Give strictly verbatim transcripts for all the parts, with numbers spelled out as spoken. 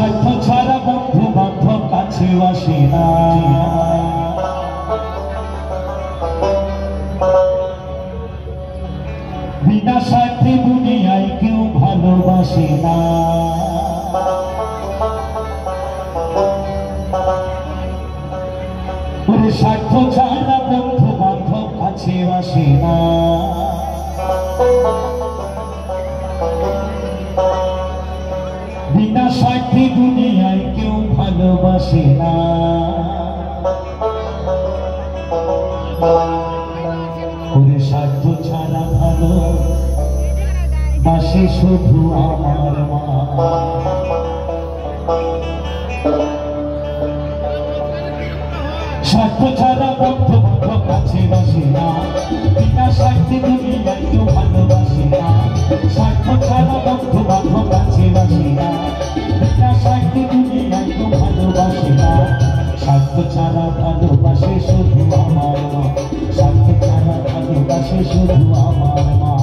স্বার্থ ছাড়া বন্ধু বান্ধব কাছে আসে না। বিনা স্বার্থে দুনিয়ায় কেউ ভালোবাসে না। স্বার্থ ছাড়া বন্ধু বান্ধব কাছে আসে না। বিনা স্বার্থে দুনিয়ায় কেউ ভালোবাসে না। স্বার্থ ছাড়া ভালো বাসে শুধু আমার মা। স্বার্থ ছাড়া বন্ধু বান্ধব কাছে আসে না। বিনা স্বার্থে দুনিয়ায় কেউ ভালোবাসে না। স্বার্থ ছাড়া বন্ধু বান্ধব কাছে আসে না। বিনা স্বার্থে দুনিয়ায় কেউ ভালোবাসে না। স্বার্থ ছাড়া ভালোবাসে শুধু আমার মা। স্বার্থ ছাড়া ভালোবাসে শুধু আমার মা।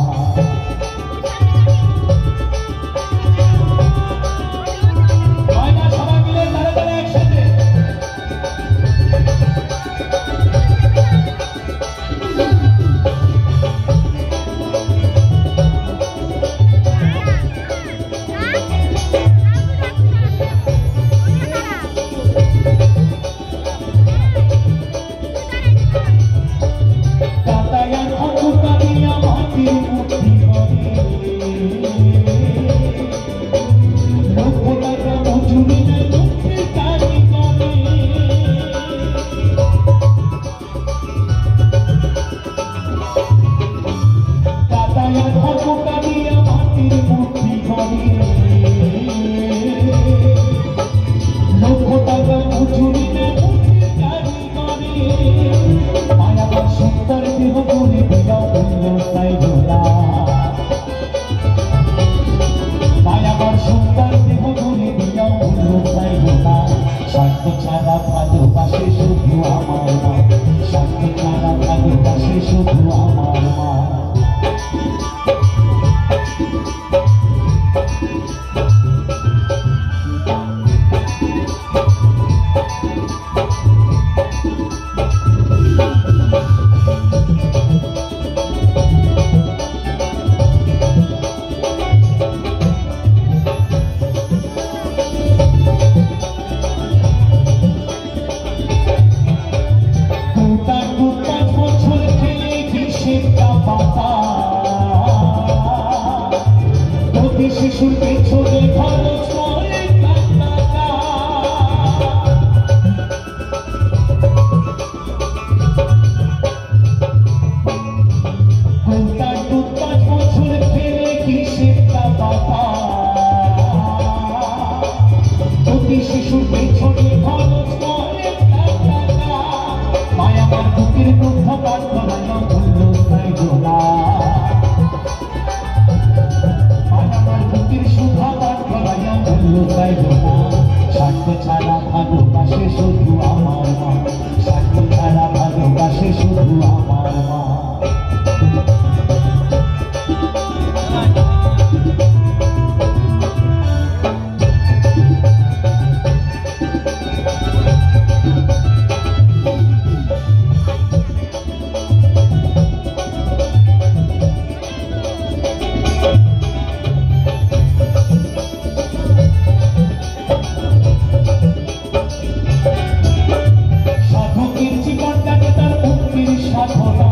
সাধকের জীবনটাকে তার মুক্তির সাধনা।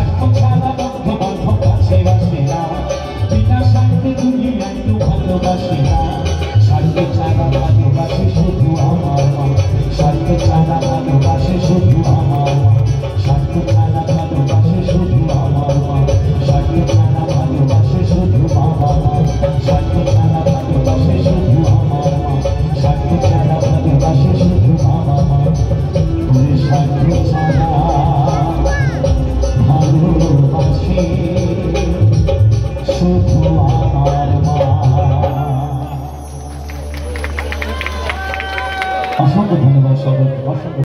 তুমি তুমি একটু ভালোবাসি।